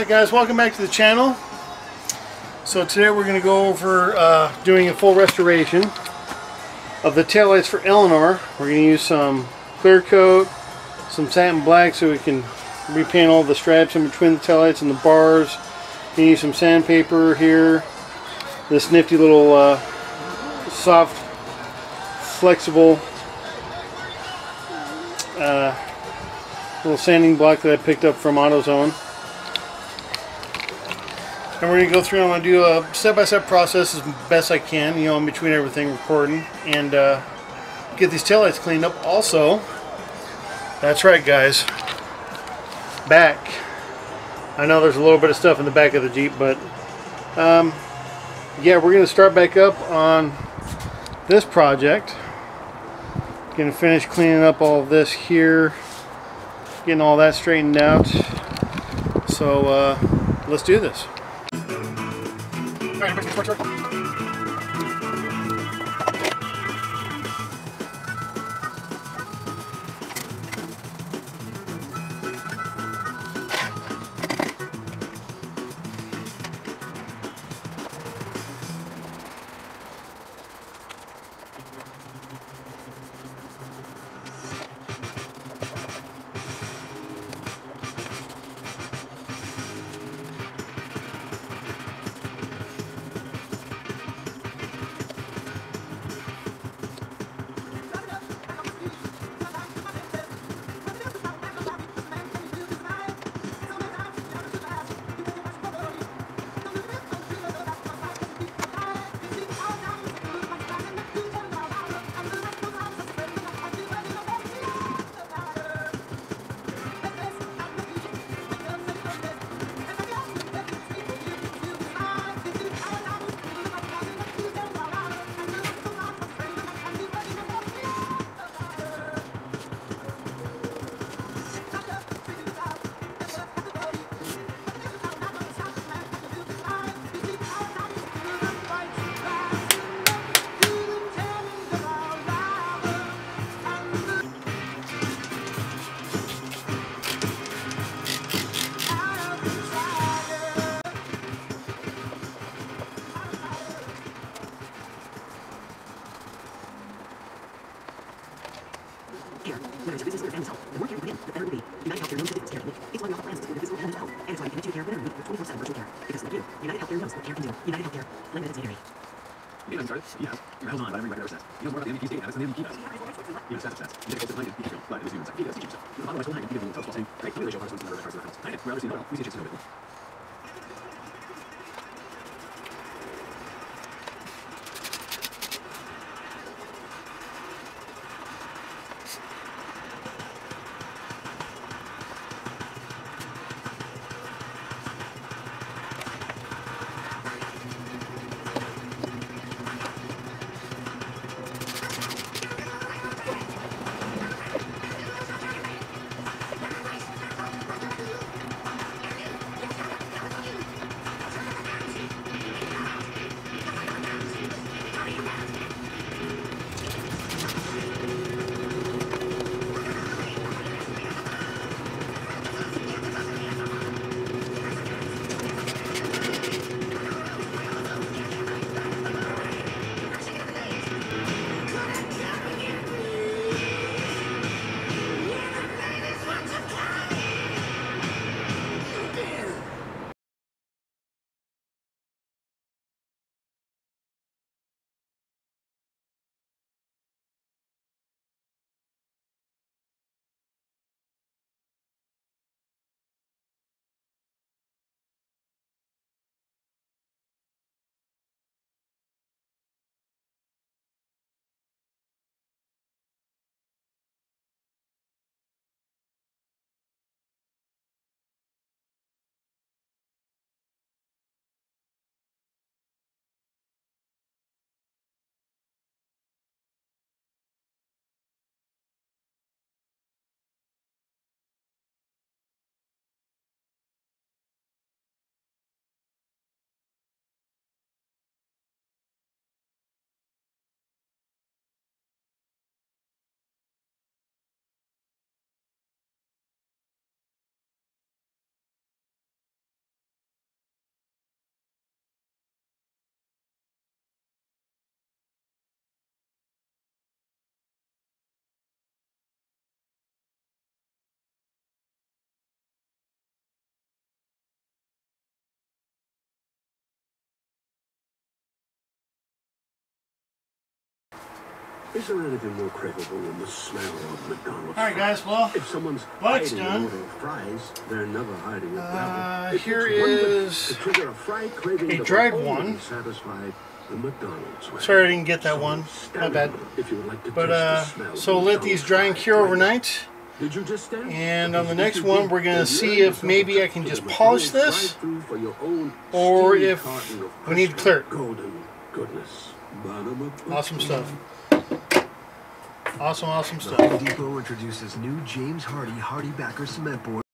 Alright guys, welcome back to the channel. So today we're going to go over doing a full restoration of the taillights for Eleanor. We're going to use some clear coat, some satin black so we can repaint all the straps in between the taillights and the bars. You need some sandpaper here, this nifty little soft, flexible little sanding block that I picked up from AutoZone. And we're going to go through and I'm going to do a step-by-step process as best I can, you know, in between everything, recording, and get these taillights cleaned up also. That's right guys, back. I know there's a little bit of stuff in the back of the Jeep, but yeah, we're going to start back up on this project. Going to finish cleaning up all of this here, getting all that straightened out. So let's do this. Is there anything more craveable than the smell of McDonald's? All right, guys. Well, if someone's hiding an order of fries, they're never hiding a problem. Here is a dried one. Satisfied the McDonald's way. Sorry, I didn't get that one. My bad. If you would like to but so let these dry and cure overnight. Did you just stand? And on the next one, we're gonna see if maybe I can just polish this, or if we need to clear it. Golden goodness. Awesome stuff. Awesome, awesome stuff. Home Depot introduces new James Hardy Hardybacker cement board.